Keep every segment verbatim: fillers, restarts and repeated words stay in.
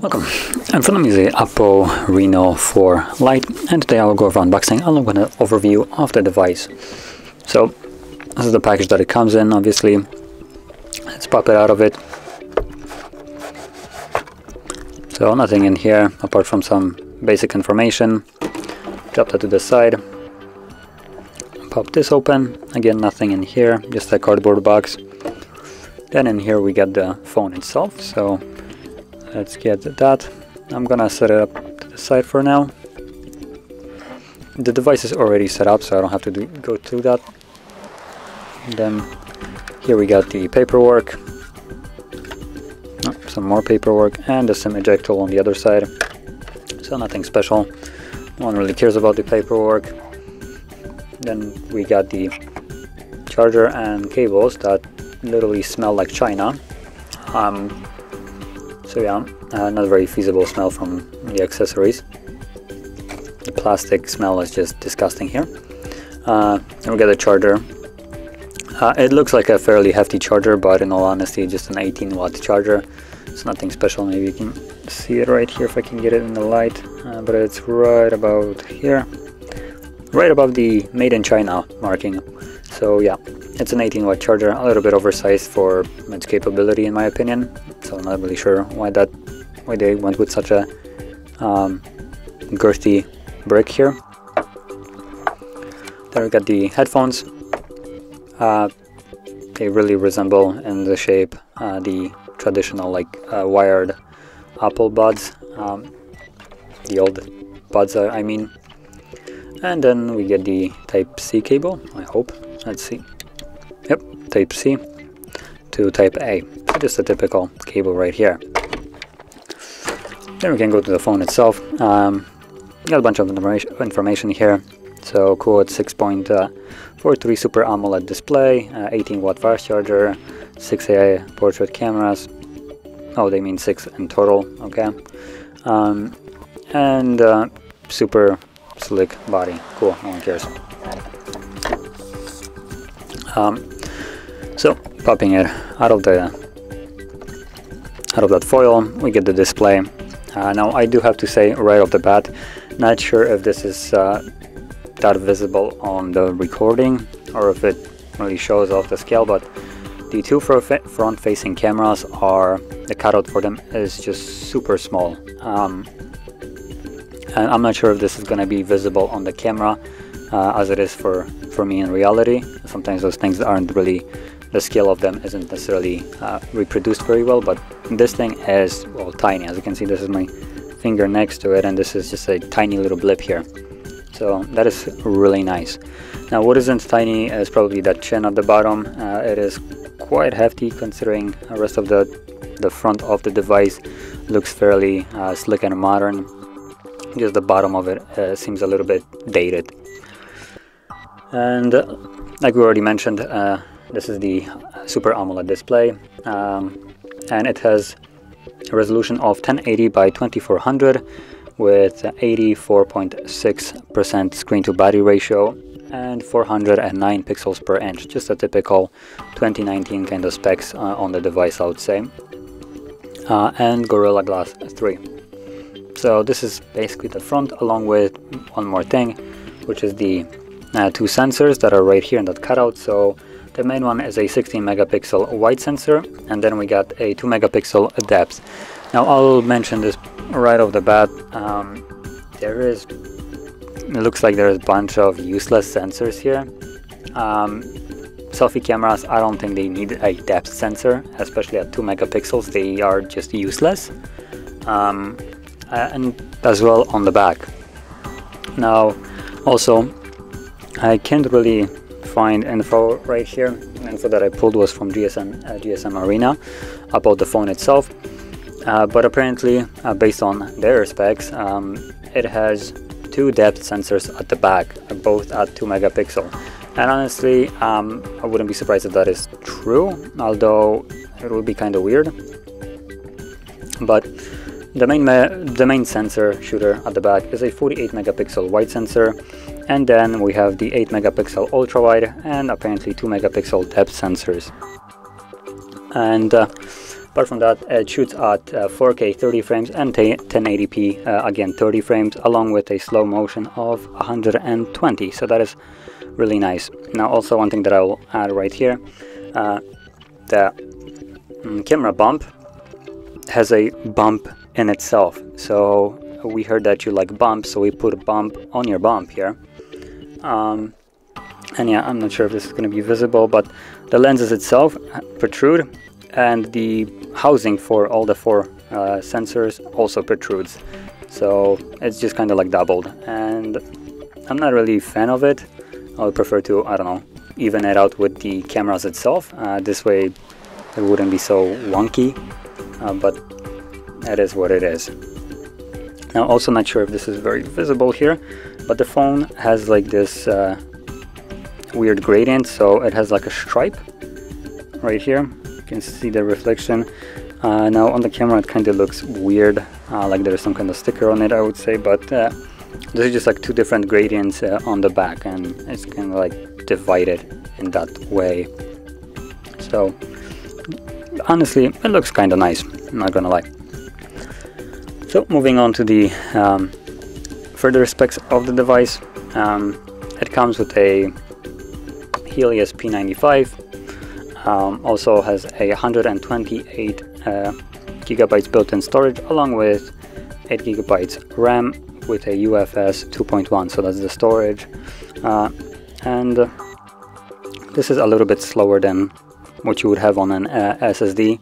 Welcome, in front of me is the OPPO Reno four Lite, and today I will go over unboxing along with an overview of the device. So this is the package that it comes in, obviously. Let's pop it out of it. So nothing in here apart from some basic information. Drop that to the side. Pop this open. Again, nothing in here, just a cardboard box. Then in here we get the phone itself, so let's get that. I'm gonna set it up to the side for now. The device is already set up, so I don't have to do, go through that. And then here we got the paperwork, oh, some more paperwork, and the SIM ejectable on the other side. So nothing special. No one really cares about the paperwork. Then we got the charger and cables that literally smell like China. Um, So yeah, uh, not a very feasible smell from the accessories. The plastic smell is just disgusting here. Uh, and we got a charger. Uh, it looks like a fairly hefty charger, but in all honesty, just an eighteen watt charger. It's nothing special. Maybe you can see it right here if I can get it in the light. Uh, but it's right about here. Right above the Made in China marking. So yeah, it's an eighteen watt charger, a little bit oversized for its capability in my opinion. So I'm not really sure why that why they went with such a um, girthy brick here. There we got the headphones. Uh, they really resemble in the shape uh, the traditional like uh, wired Apple buds, um, the old buds uh, I mean. And then we get the Type C cable, I hope. Let's see. Yep, Type C to Type A. Just a typical cable right here. Then we can go to the phone itself. Um, got a bunch of information here. So cool, it's six point four three Super AMOLED display, uh, eighteen watt fast charger, six A I portrait cameras. Oh, they mean six in total, okay. Um, and uh, super slick body. Cool, no one cares. Um, so popping it out of the out of that foil, we get the display. Uh, now I do have to say right off the bat, not sure if this is uh, that visible on the recording or if it really shows off the scale, but the two front-facing cameras are, the cutout for them is just super small. Um, and I'm not sure if this is going to be visible on the camera uh, as it is for, for me in reality. Sometimes those things aren't really, the scale of them isn't necessarily uh, reproduced very well, but this thing is, well, tiny. As you can see, this is my finger next to it, and this is just a tiny little blip here. So that is really nice. Now what isn't tiny is probably that chin at the bottom. Uh, it is quite hefty considering the rest of the, the front of the device looks fairly uh, slick and modern. Just the bottom of it uh, seems a little bit dated. And uh, like we already mentioned, uh, this is the Super AMOLED display, um, and it has a resolution of ten eighty by twenty-four hundred with eighty-four point six percent screen to body ratio and four hundred nine pixels per inch. Just a typical twenty nineteen kind of specs uh, on the device, I would say. Uh, and Gorilla Glass three. So this is basically the front, along with one more thing, which is the uh, two sensors that are right here in that cutout. So the main one is a sixteen megapixel wide sensor, and then we got a two megapixel depth. Now I'll mention this right off the bat, um, there is, it looks like there's a bunch of useless sensors here. Um, selfie cameras, I don't think they need a depth sensor, especially at two megapixels, they are just useless. Um, and as well on the back. Now also, I can't really find info right here. Info that I pulled was from G S M uh, G S M Arena about the phone itself, uh, but apparently uh, based on their specs, um, it has two depth sensors at the back, both at two megapixel, and honestly um, I wouldn't be surprised if that is true, although it would be kind of weird. But the main, ma the main sensor shooter at the back is a forty-eight megapixel wide sensor And then we have the eight megapixel ultra wide and apparently two megapixel depth sensors. And uh, apart from that, it shoots at uh, four K thirty frames and ten eighty p uh, again thirty frames, along with a slow motion of one hundred twenty. So that is really nice. Now, also one thing that I will add right here, uh, the mm, camera bump has a bump in itself. So we heard that you like bumps, so we put a bump on your bump here. Um, and yeah, I'm not sure if this is going to be visible, but the lenses itself protrude, and the housing for all the four uh, sensors also protrudes, so it's just kind of like doubled, and I'm not really a fan of it. I would prefer to, I don't know, even it out with the cameras itself. Uh, this way it wouldn't be so wonky, uh, but that is what it is. Now, also not sure if this is very visible here, but the phone has like this uh, weird gradient, so it has like a stripe right here. Can see the reflection. Uh, now on the camera it kind of looks weird, uh, like there's some kind of sticker on it, I would say, but uh, there's just like two different gradients uh, on the back, and it's kind of like divided in that way. So honestly it looks kind of nice, I'm not gonna lie. So moving on to the um, further specs of the device, um, it comes with a Helios P ninety-five. Um, also has a one hundred twenty-eight uh, gigabytes built-in storage, along with eight gigabytes RAM with a U F S two point one. So that's the storage, uh, and uh, this is a little bit slower than what you would have on an uh, S S D,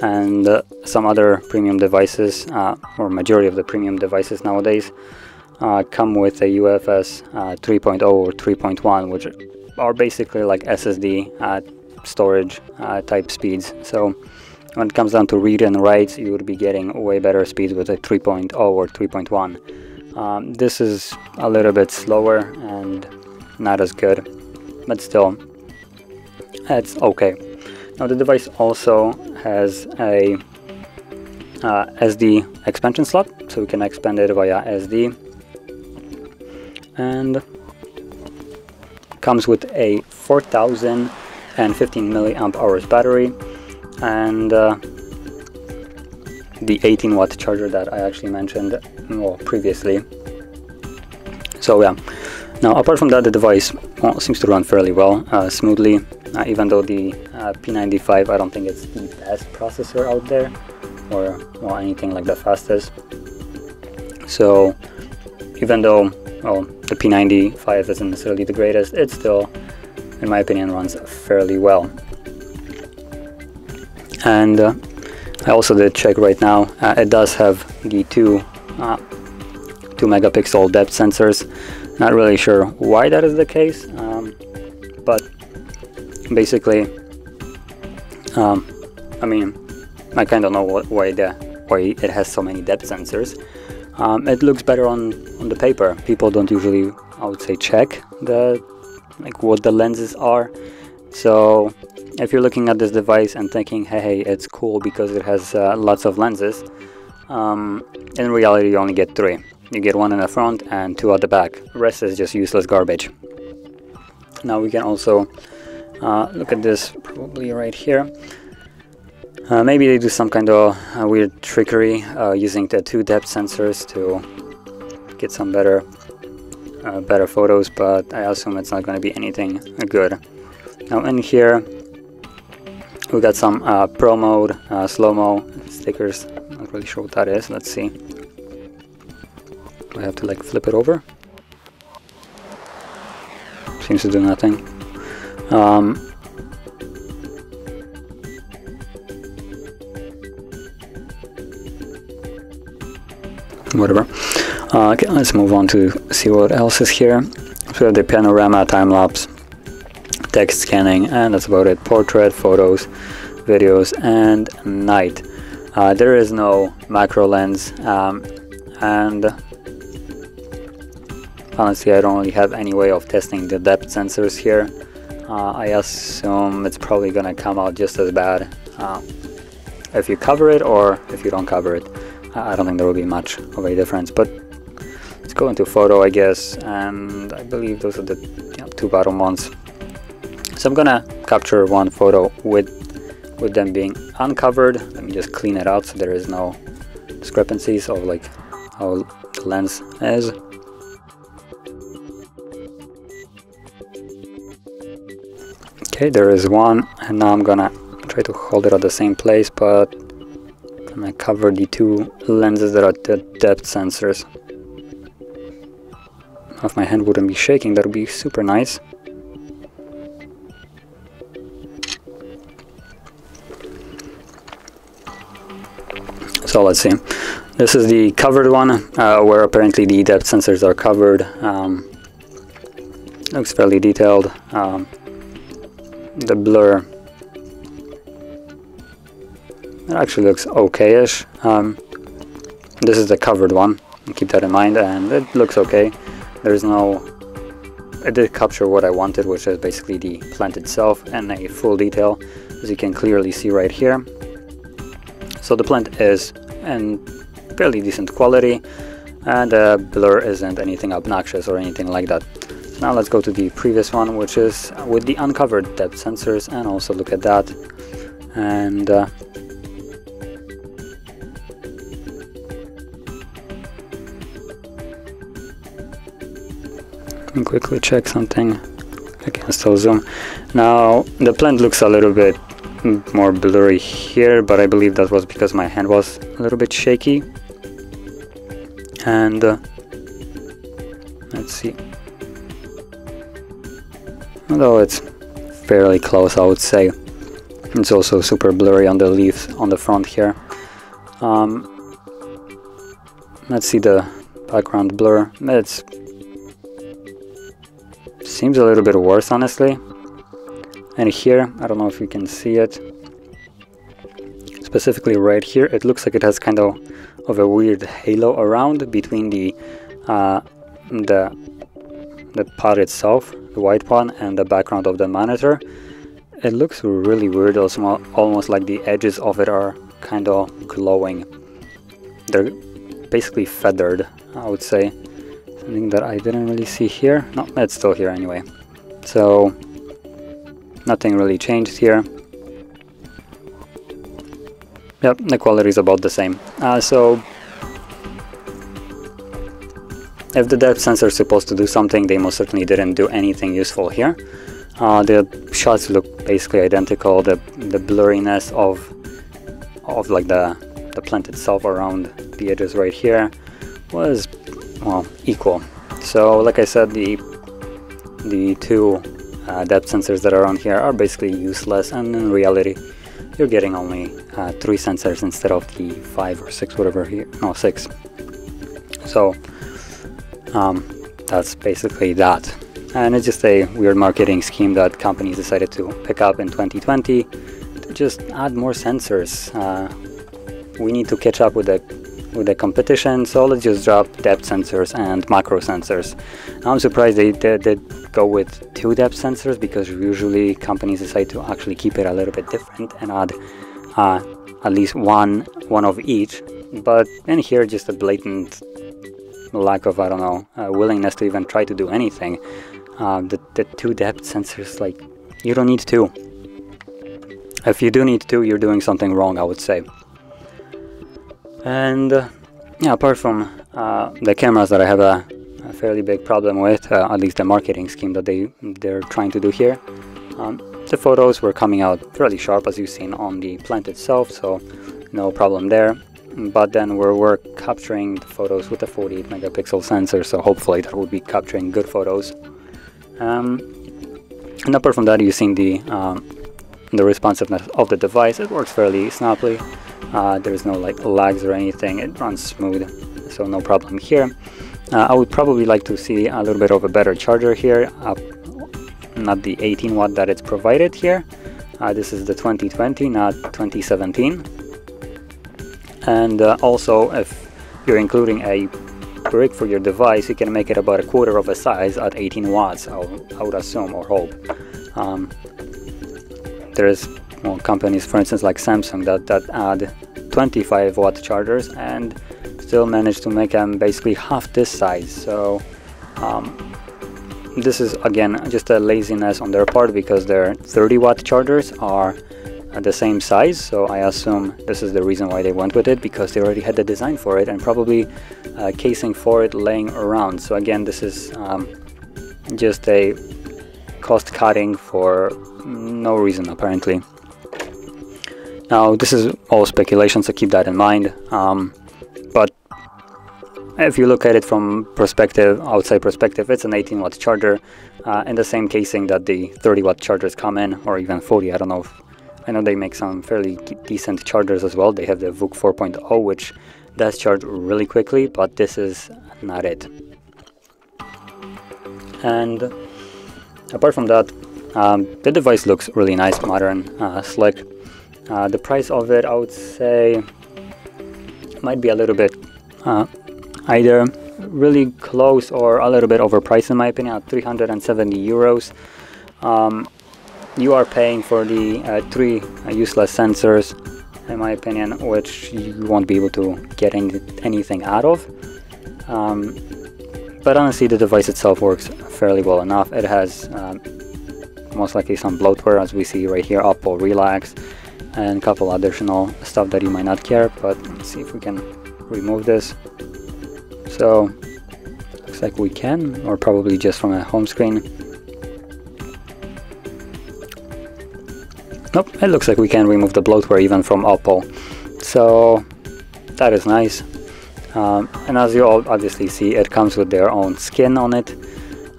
and uh, some other premium devices, uh, or majority of the premium devices nowadays, uh, come with a U F S uh, three point oh or three point one, which are basically like S S D at storage uh, type speeds. So when it comes down to read and write, you would be getting way better speeds with a three point oh or three point one. Um, this is a little bit slower and not as good, but still it's okay. Now the device also has a uh, S D expansion slot, so we can expand it via S D, and comes with a four thousand and fifteen milliamp hours battery, and uh, the eighteen watt charger that I actually mentioned well, previously. So yeah, now apart from that, the device well, seems to run fairly well, uh, smoothly, uh, even though the uh, P ninety-five, I don't think it's the best processor out there, or well, anything like the fastest. So even though well, the P ninety-five isn't necessarily the greatest, it's still, in my opinion, runs fairly well. And uh, I also did check right now, uh, it does have the two uh, two megapixel depth sensors. Not really sure why that is the case, um, but basically, um, I mean, I kind of know what, why the why it has so many depth sensors. Um, it looks better on on the paper. People don't usually, I would say, check the like what the lenses are. So if you're looking at this device and thinking, hey, hey it's cool because it has uh, lots of lenses, um, in reality you only get three. You get one in the front and two at the back. The rest is just useless garbage. Now we can also uh, look at this probably right here. Uh, maybe they do some kind of uh, weird trickery uh, using the two depth sensors to get some better Uh, better photos, but I assume it's not going to be anything good. Now in here we got some uh, pro mode, uh, slow-mo stickers. Not really sure what that is. Let's see. Do I have to like flip it over? Seems to do nothing. Um, whatever. Uh, okay, let's move on to see what else is here. So we have the panorama, time-lapse, text scanning, and that's about it. Portrait, photos, videos, and night. Uh, there is no macro lens, um, and honestly I don't really have any way of testing the depth sensors here. Uh, I assume it's probably gonna come out just as bad uh, if you cover it or if you don't cover it. I don't think there will be much of a difference, but go into photo, I guess, and I believe those are the you know, two bottom ones. So I'm gonna capture one photo with with them being uncovered. Let me just clean it out so there is no discrepancies of like how the lens is. Okay, there is one, and now I'm gonna try to hold it at the same place, but I'm gonna cover the two lenses that are the depth sensors. Now if my hand wouldn't be shaking, that would be super nice. So let's see, this is the covered one, uh, where apparently the depth sensors are covered. Um, looks fairly detailed. Um, the blur, it actually looks okay-ish. Um, this is the covered one, keep that in mind, and it looks okay. There's no, it did capture what I wanted, which is basically the plant itself and a full detail, as you can clearly see right here. So the plant is in fairly decent quality, and the blur isn't anything obnoxious or anything like that. Now let's go to the previous one, which is with the uncovered depth sensors, and also look at that. And uh, let me quickly check something. I can still zoom. Now the plant looks a little bit more blurry here, but I believe that was because my hand was a little bit shaky. And uh, let's see. Although it's fairly close, I would say. It's also super blurry on the leaves on the front here. Um, let's see the background blur. It's seems a little bit worse, honestly. And here, I don't know if you can see it. Specifically right here, it looks like it has kind of of a weird halo around between the uh, the the pod itself, the white one, and the background of the monitor. It looks really weird, also almost like the edges of it are kind of glowing. They're basically feathered, I would say. Something that I didn't really see here. No, it's still here anyway. So nothing really changed here. Yep, the quality is about the same. Uh, so if the depth sensor is supposed to do something, they most certainly didn't do anything useful here. Uh, the shots look basically identical. The the blurriness of of like the the plant itself around the edges right here was, well, equal. So like I said, the the two uh, depth sensors that are on here are basically useless, and in reality, you're getting only uh, three sensors instead of the five or six, whatever here. No, six. So. Um, that's basically that, and it's just a weird marketing scheme that companies decided to pick up in twenty twenty to just add more sensors. Uh, we need to catch up with the with the competition, so let's just drop depth sensors and macro sensors. I'm surprised they did go with two depth sensors, because usually companies decide to actually keep it a little bit different and add uh, at least one one of each. But in here, just a blatant lack of, I don't know, uh, willingness to even try to do anything. Uh, the, the two depth sensors, like, you don't need two. If you do need two, you're doing something wrong, I would say. And uh, yeah, apart from uh, the cameras that I have a, a fairly big problem with, uh, at least the marketing scheme that they, they're trying to do here, um, the photos were coming out fairly sharp, as you've seen on the plant itself, so no problem there. But then we're, we're capturing the photos with a forty-eight megapixel sensor, so hopefully that would be capturing good photos. Um, and apart from that, you've seen the, um, the responsiveness of the device. It works fairly snappily. Uh, there's no like lags or anything. It runs smooth, so no problem here. Uh, I would probably like to see a little bit of a better charger here, uh, not the eighteen watt that it's provided here. Uh, this is the twenty twenty, not twenty seventeen. And uh, also, if you're including a brick for your device, you can make it about a quarter of a size at eighteen watts, I would, I would assume or hope. Um, there's well, companies, for instance, like Samsung, that, that add twenty-five watt chargers, and still managed to make them basically half this size. So um, this is again just a laziness on their part, because their thirty watt chargers are the same size, so I assume this is the reason why they went with it, because they already had the design for it and probably uh, casing for it laying around. So again, this is um, just a cost cutting for no reason apparently. Now this is all speculation, so keep that in mind, um, but if you look at it from perspective, outside perspective, it's an eighteen watt charger uh, in the same casing that the thirty watt chargers come in, or even forty. I don't know if, I know they make some fairly decent chargers as well. They have the VOOC four point oh, which does charge really quickly, but this is not it. And apart from that, um, the device looks really nice, modern, uh, slick. Uh, the price of it, I would say, might be a little bit uh, either really close or a little bit overpriced in my opinion, at three hundred seventy euros. Um, you are paying for the uh, three uh, useless sensors in my opinion, which you won't be able to get any, anything out of. Um, but honestly, the device itself works fairly well enough. It has um, most likely some bloatware, as we see right here, Oppo Relax and a couple additional stuff that you might not care, but let's see if we can remove this. So looks like we can, or probably just from a home screen. Nope, it looks like we can remove the bloatware even from Oppo, so that is nice. Um, and as you all obviously see, it comes with their own skin on it,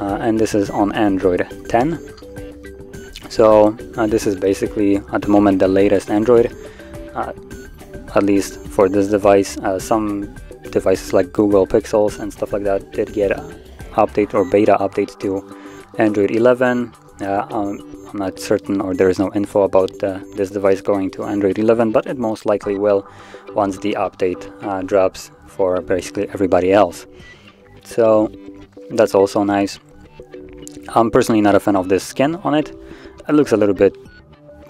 uh, and this is on Android ten. So uh, this is basically at the moment the latest Android, uh, at least for this device. Uh, some devices like Google Pixels and stuff like that did get an update or beta updates to Android eleven. Uh, I'm, I'm not certain, or there is no info about uh, this device going to Android eleven, but it most likely will once the update uh, drops for basically everybody else. So that's also nice. I'm personally not a fan of this skin on it. It looks a little bit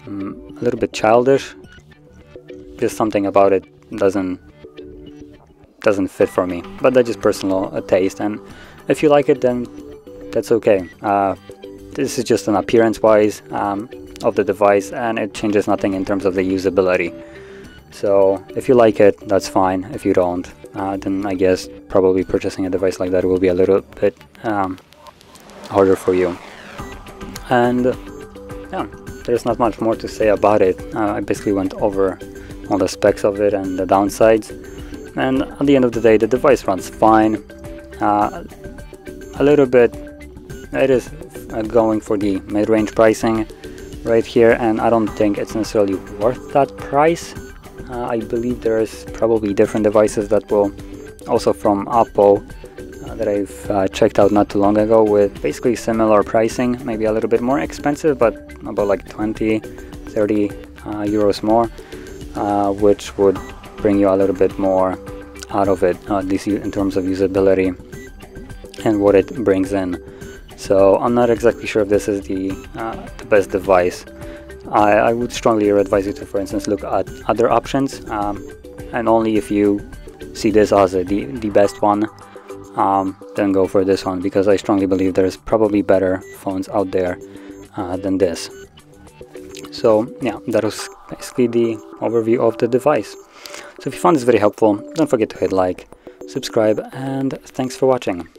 um, a little bit childish. Just something about it doesn't doesn't fit for me, but that's just personal uh, taste, and if you like it, then that's okay. Uh, this is just an appearance wise um, of the device, and it changes nothing in terms of the usability. So if you like it, that's fine. If you don't, uh, then I guess probably purchasing a device like that will be a little bit um, harder for you. And yeah, there's not much more to say about it. uh, I basically went over all the specs of it and the downsides, and at the end of the day, the device runs fine. Uh, a little bit, it is uh, going for the mid-range pricing right here, and I don't think it's necessarily worth that price. uh, I believe there's probably different devices that will also from Oppo that I've uh, checked out not too long ago with basically similar pricing, maybe a little bit more expensive, but about like twenty, thirty uh, euros more, uh, which would bring you a little bit more out of it, uh, at least in terms of usability and what it brings in. So I'm not exactly sure if this is the, uh, the best device. I, I would strongly advise you to, for instance, look at other options, um, and only if you see this as the, the best one, Um, then go for this one, because I strongly believe there's probably better phones out there uh, than this. So yeah, that was basically the overview of the device. So if you found this very helpful, don't forget to hit like, subscribe, and thanks for watching.